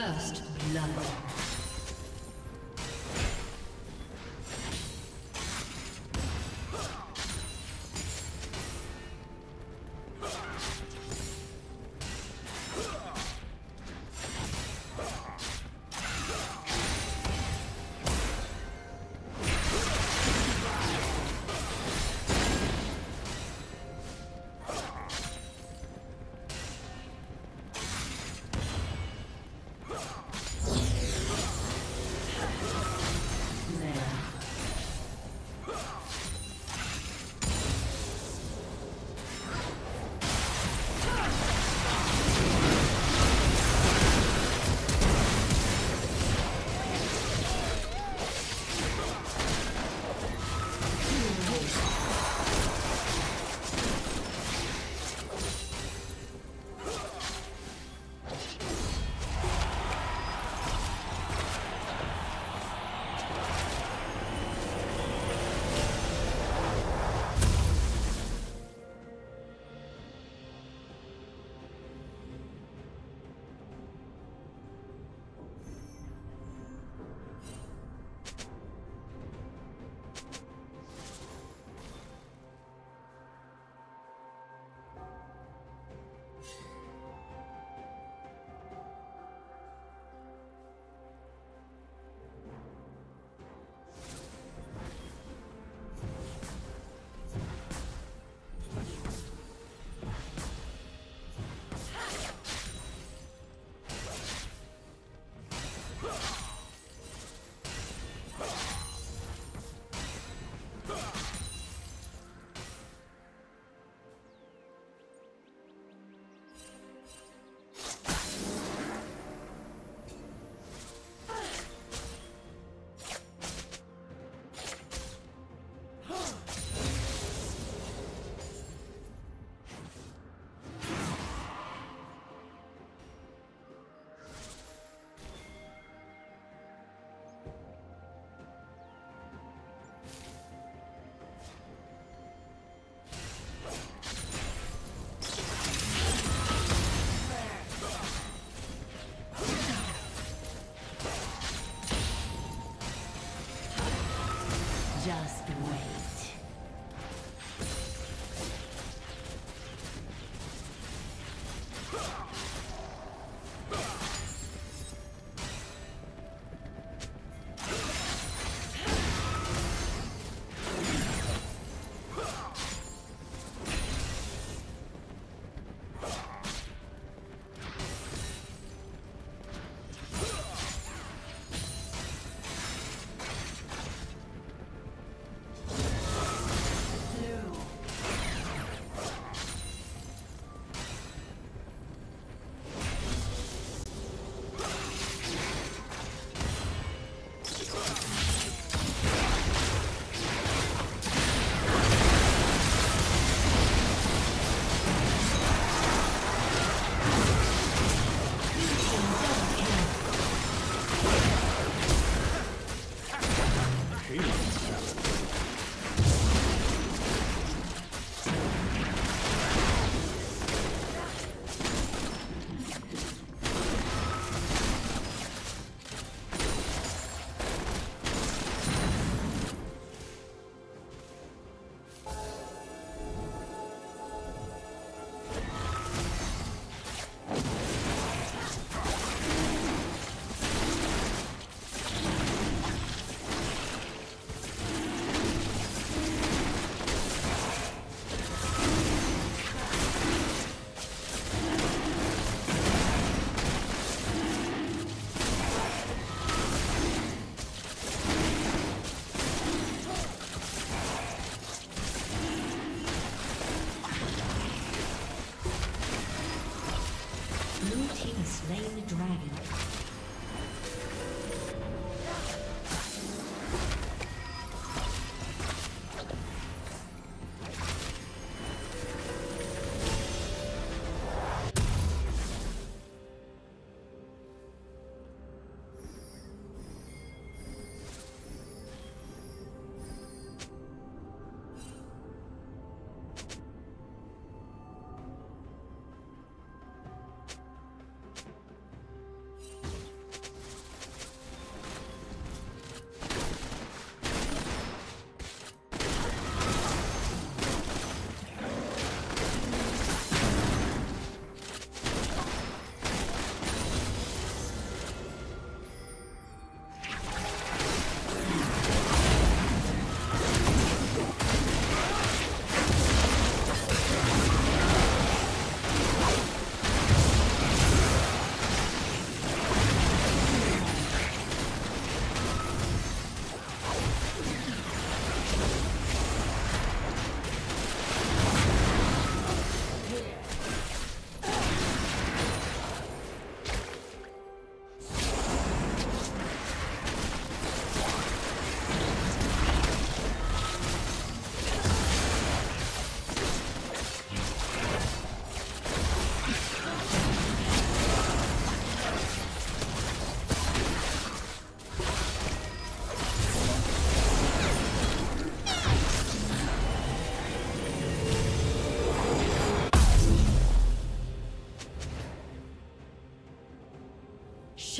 First blood.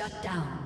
Shut down.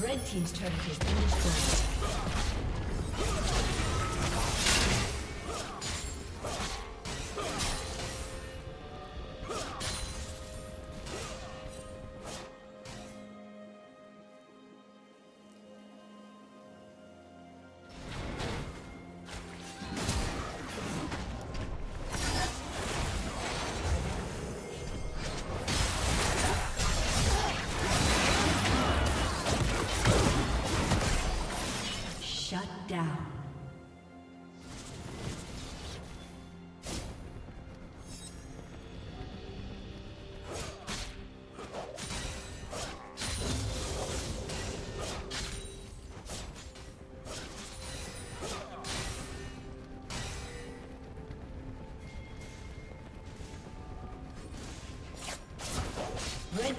Red team's turret has been destroyed. Red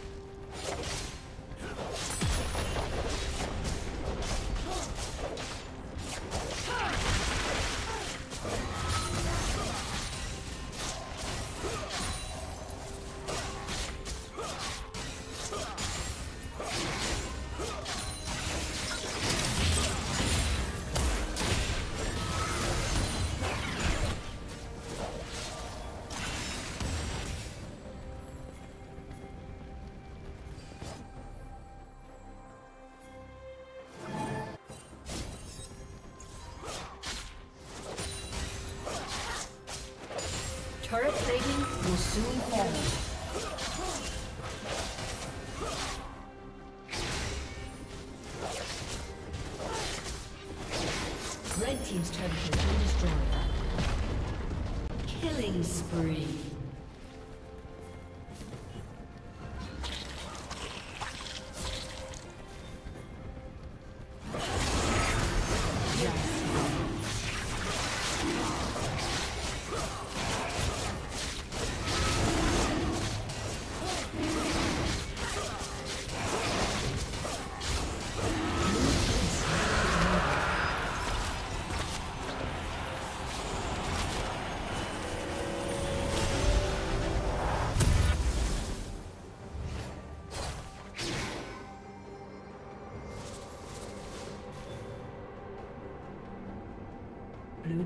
Turret plating will soon fall. Blue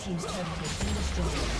Team's turret has been destroyed.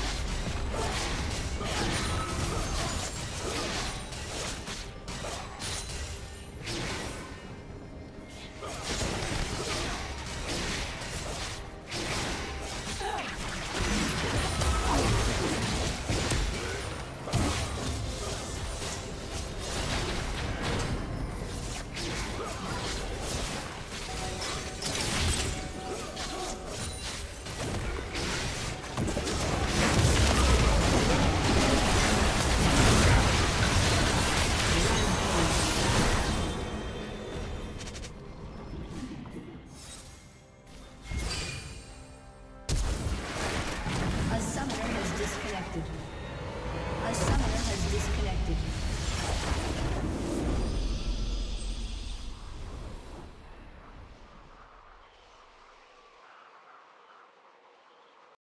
A summoner has disconnected.